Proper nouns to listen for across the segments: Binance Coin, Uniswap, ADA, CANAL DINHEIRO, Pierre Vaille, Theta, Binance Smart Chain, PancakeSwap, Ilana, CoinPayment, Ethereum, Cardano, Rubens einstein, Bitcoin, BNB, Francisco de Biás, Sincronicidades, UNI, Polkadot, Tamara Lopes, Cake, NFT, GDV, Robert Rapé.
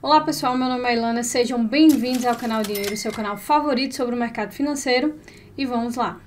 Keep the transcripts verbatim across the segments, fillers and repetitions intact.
Olá pessoal, meu nome é Ilana, sejam bem-vindos ao canal Dinheiro, seu canal favorito sobre o mercado financeiro, e vamos lá.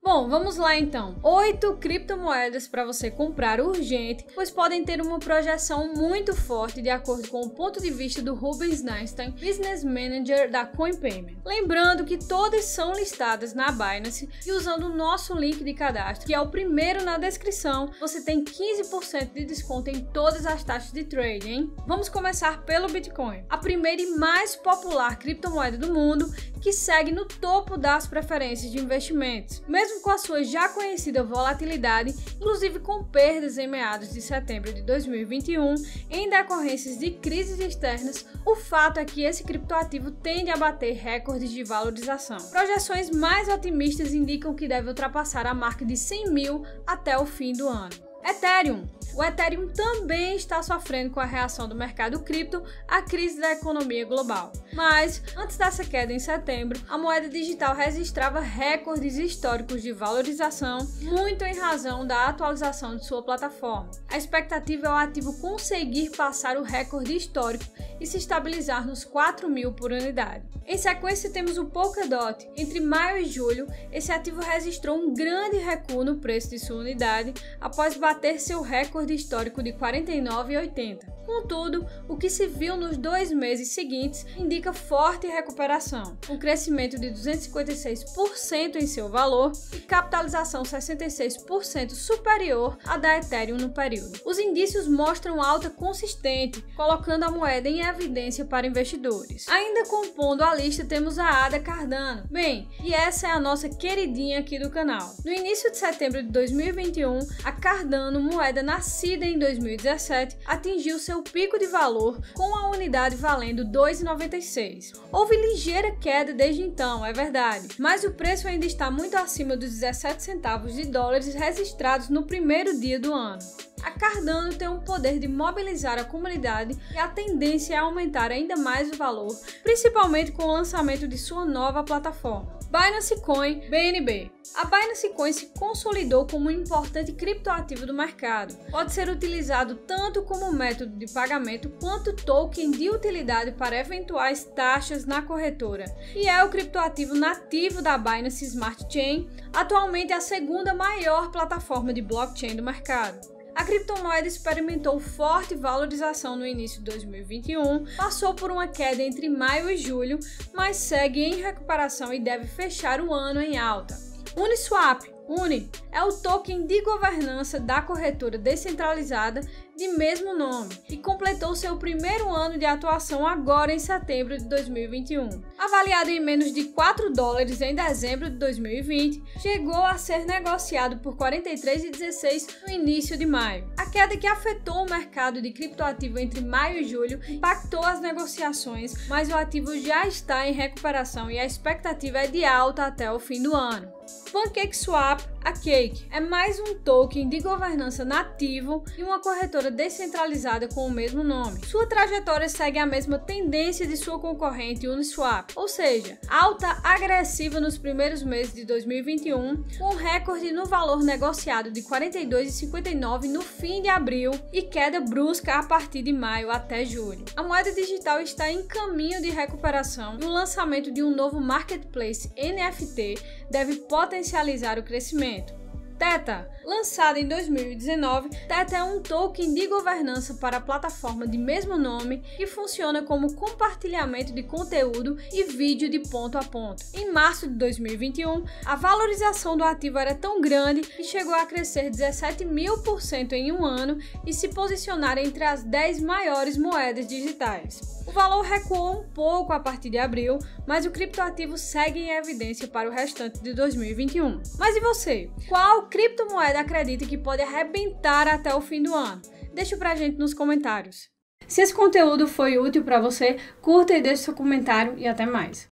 Bom, vamos lá então. oito criptomoedas para você comprar urgente, pois podem ter uma projeção muito forte de acordo com o ponto de vista do Rubens Einstein, Business Manager da CoinPayment. Lembrando que todas são listadas na Binance e usando o nosso link de cadastro, que é o primeiro na descrição, você tem quinze por cento de desconto em todas as taxas de trade, hein? Vamos começar pelo Bitcoin, a primeira e mais popular criptomoeda do mundo, que segue no topo das preferências de investimentos, mesmo com a sua já conhecida volatilidade, inclusive com perdas em meados de setembro de dois mil e vinte e um, em decorrências de crises externas. O fato é que esse criptoativo tende a bater recordes de valorização. Projeções mais otimistas indicam que deve ultrapassar a marca de cem mil até o fim do ano. Ethereum. O Ethereum também está sofrendo com a reação do mercado cripto à crise da economia global. Mas, antes dessa queda em setembro, a moeda digital registrava recordes históricos de valorização, muito em razão da atualização de sua plataforma. A expectativa é o ativo conseguir passar o recorde histórico e se estabilizar nos quatro mil por unidade. Em sequência, temos o Polkadot. Entre maio e julho, esse ativo registrou um grande recuo no preço de sua unidade, após bater ter seu recorde histórico de quarenta e nove reais e oitenta centavos. Contudo, o que se viu nos dois meses seguintes indica forte recuperação, um crescimento de duzentos e cinquenta e seis por cento em seu valor e capitalização sessenta e seis por cento superior à da Ethereum no período. Os indícios mostram alta consistente, colocando a moeda em evidência para investidores. Ainda compondo a lista temos a A D A Cardano. Bem, e essa é a nossa queridinha aqui do canal. No início de setembro de dois mil e vinte e um, a Cardano, moeda nascida em dois mil e dezessete, atingiu seu O pico de valor com a unidade valendo dois reais e noventa e seis centavos. Houve ligeira queda desde então, é verdade, mas o preço ainda está muito acima dos dezessete centavos de dólares registrados no primeiro dia do ano. A Cardano tem o poder de mobilizar a comunidade e a tendência é aumentar ainda mais o valor, principalmente com o lançamento de sua nova plataforma. Binance Coin, B N B. A Binance Coin se consolidou como um importante criptoativo do mercado. Pode ser utilizado tanto como método de pagamento quanto token de utilidade para eventuais taxas na corretora. E é o criptoativo nativo da Binance Smart Chain, atualmente a segunda maior plataforma de blockchain do mercado. A criptomoeda experimentou forte valorização no início de dois mil e vinte e um, passou por uma queda entre maio e julho, mas segue em recuperação e deve fechar o ano em alta. Uniswap, U N I, é o token de governança da corretora descentralizada de mesmo nome e completou seu primeiro ano de atuação agora em setembro de dois mil e vinte e um. Avaliado em menos de quatro dólares em dezembro de dois mil e vinte, chegou a ser negociado por quarenta e três reais e dezesseis centavos no início de maio. A queda que afetou o mercado de criptoativo entre maio e julho impactou as negociações, mas o ativo já está em recuperação e a expectativa é de alta até o fim do ano. PancakeSwap, a Cake, é mais um token de governança nativo e uma corretora descentralizada com o mesmo nome. Sua trajetória segue a mesma tendência de sua concorrente Uniswap, ou seja, alta agressiva nos primeiros meses de dois mil e vinte e um, com recorde no valor negociado de quarenta e dois reais e cinquenta e nove centavos no fim de abril e queda brusca a partir de maio até julho. A moeda digital está em caminho de recuperação e o lançamento de um novo marketplace N F T deve potencializar o crescimento. Theta. Lançada em dois mil e dezenove, Theta é um token de governança para a plataforma de mesmo nome que funciona como compartilhamento de conteúdo e vídeo de ponto a ponto. Em março de dois mil e vinte e um, a valorização do ativo era tão grande que chegou a crescer dezessete mil por cento em um ano e se posicionar entre as dez maiores moedas digitais. O valor recuou um pouco a partir de abril, mas o criptoativo segue em evidência para o restante de dois mil e vinte e um. Mas e você? Qual criptomoeda acredita que pode arrebentar até o fim do ano? Deixa pra gente nos comentários. Se esse conteúdo foi útil para você, curta e deixe seu comentário e até mais.